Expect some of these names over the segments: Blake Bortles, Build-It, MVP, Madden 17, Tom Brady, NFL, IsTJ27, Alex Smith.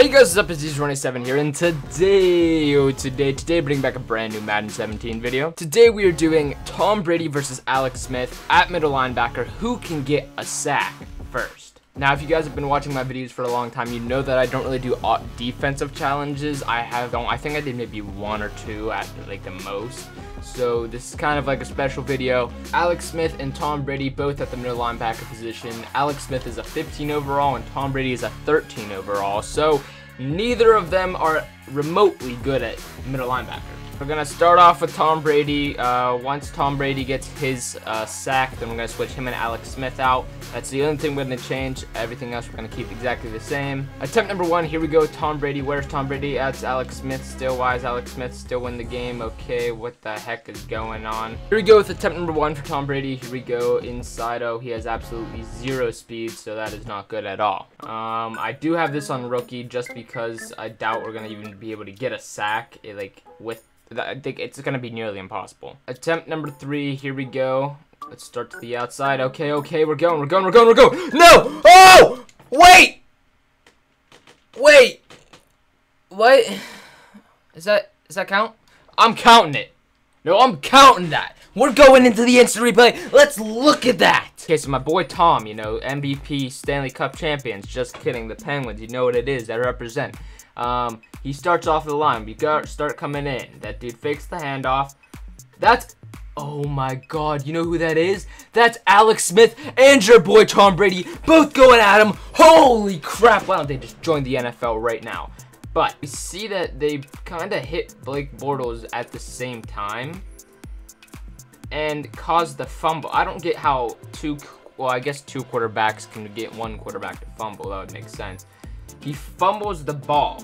Hey guys, what's up? It's IsTJ27 here, and today bring back a brand new Madden 17 video. Today we are doing Tom Brady versus Alex Smith at middle linebacker. Who can get a sack first? Now, if you guys have been watching my videos for a long time, you know that I don't really do defensive challenges. I think I did maybe one or two at like the most. So this is kind of like a special video. Alex Smith and Tom Brady both at the middle linebacker position. Alex Smith is a 15 overall and Tom Brady is a 13 overall. So neither of them are remotely good at middle linebacker. We're gonna start off with Tom Brady. Once Tom Brady gets his sack, then we're gonna switch him and Alex Smith out. That's the only thing we're gonna change. Everything else we're gonna keep exactly the same. Attempt number one, here we go, Tom Brady. Where's Tom Brady? That's Alex Smith still. Why is Alex Smith still win the game? Okay, what the heck is going on? Here we go with attempt number one for Tom Brady. Here we go, inside. Oh, he has absolutely zero speed, so that is not good at all. I do have this on rookie just because I doubt we're gonna even be able to get a sack, I think it's going to be nearly impossible. Attempt number three. Here we go. Let's start to the outside. Okay. We're going. No! Oh! Wait! What? Does that count? I'm counting it. No, I'm counting that. We're going into the instant replay. Let's look at that. Okay, so my boy Tom, you know, MVP, Stanley Cup champions. Just kidding. The Penguins. You know what it is. That represent. He starts off the line. We got start coming in. That dude fakes the handoff. That's, oh my god, you know who that is? That's Alex Smith and your boy Tom Brady, both going at him. Holy crap, wow, they just joined the NFL right now. But we see that they kind of hit Blake Bortles at the same time and caused the fumble. I don't get how I guess two quarterbacks can get one quarterback to fumble. That would make sense. He fumbles the ball.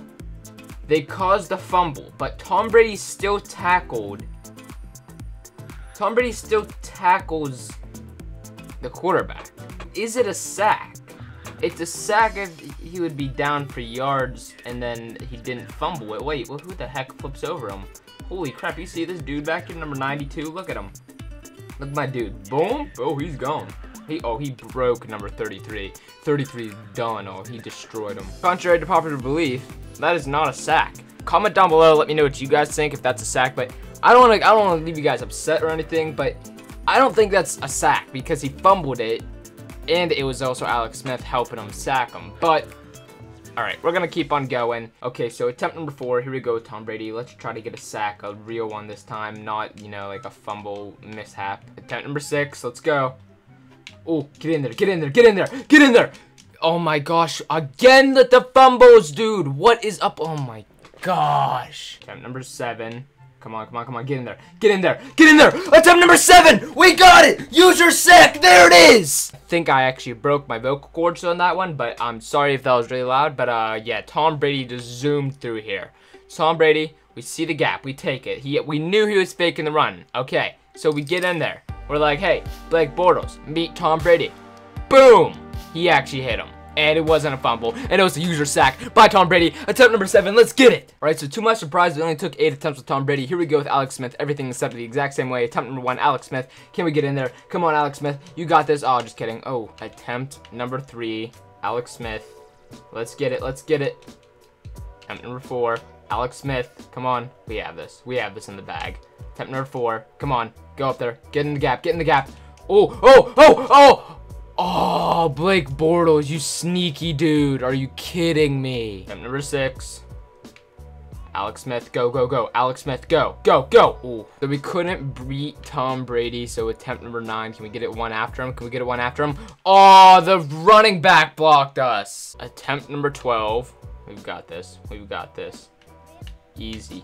They caused the fumble, but Tom Brady still tackled. Tom Brady still tackles the quarterback. Is it a sack? It's a sack if he would be down for yards and then he didn't fumble it. Wait, well, who the heck flips over him? Holy crap, you see this dude back here, number 92? Look at him. Look at my dude. Boom. Oh, he's gone. He broke number 33. 33 is done. Oh, he destroyed him. Contrary to popular belief, that is not a sack. Comment down below. Let me know what you guys think if that's a sack. But I don't want to leave you guys upset or anything. But I don't think that's a sack because he fumbled it, and it was also Alex Smith helping him sack him. But all right, we're gonna keep on going. Okay, so attempt number four. Here we go, Tom Brady. Let's try to get a sack, a real one this time, not like a fumble mishap. Attempt number six. Let's go. Oh, get in there. Oh my gosh, again with the fumbles, dude. What is up? Oh my gosh. Attempt number seven. Come on, get in there. Attempt number seven, we got it. Use your sack, there it is. I think I actually broke my vocal cords on that one, but I'm sorry if that was really loud, but yeah, Tom Brady just zoomed through here. Tom Brady, we see the gap, we take it. We knew he was faking the run. Okay, so we get in there. We're like, hey, Blake Bortles, meet Tom Brady. Boom! He actually hit him. And it wasn't a fumble. And it was a user sack by Tom Brady. Attempt number seven. Let's get it. All right, so to my surprise, it only took 8 attempts with Tom Brady. Here we go with Alex Smith. Everything is set up the exact same way. Attempt number one, Alex Smith. Can we get in there? Come on, Alex Smith. You got this. Oh, just kidding. Oh, attempt number three, Alex Smith. Let's get it. Attempt number four, Alex Smith. Come on. We have this. We have this in the bag. Attempt number four. Come on. Go up there. Get in the gap. Oh, Blake Bortles, you sneaky dude. Are you kidding me? Attempt number six. Alex Smith, go. Alex Smith, go. Ooh. So we couldn't beat Tom Brady, so attempt number nine. Can we get it one after him? Oh, the running back blocked us. Attempt number 12. We've got this. Easy.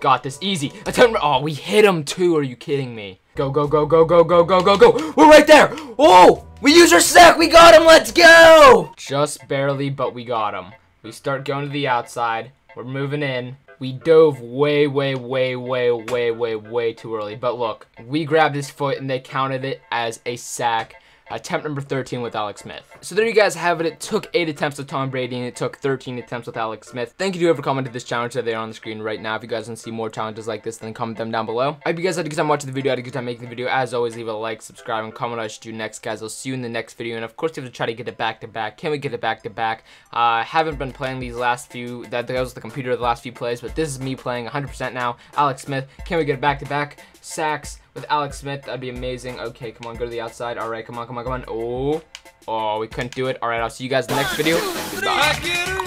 Got this. Easy. Attempt. Oh, we hit him too. Are you kidding me? Go. We're right there. Oh, we use our sack. We got him. Let's go. Just barely, but we got him. We start going to the outside. We're moving in. We dove way too early. But look, we grabbed his foot and they counted it as a sack. attempt number 13 with Alex Smith. So there you guys have it. It took 8 attempts with Tom Brady and it took 13 attempts with Alex Smith. Thank you to whoever commented this challenge that they're on the screen right now. If you guys want to see more challenges like this, then comment them down below. I hope you guys had a good time watching the video, had a good time making the video. As always, leave a like, subscribe, and comment what I should do next, guys. I'll see you in the next video. And of course, you have to try to get it back to back. Can we get it back to back? I haven't been playing these last few, that was the computer the last few plays, but this is me playing 100% now. Alex Smith, can we get it back to back? Sacks with Alex Smith, that'd be amazing. Okay, come on, go to the outside. All right, come on, come on, come on. Oh, we couldn't do it. All right, I'll see you guys in the next video. Goodbye.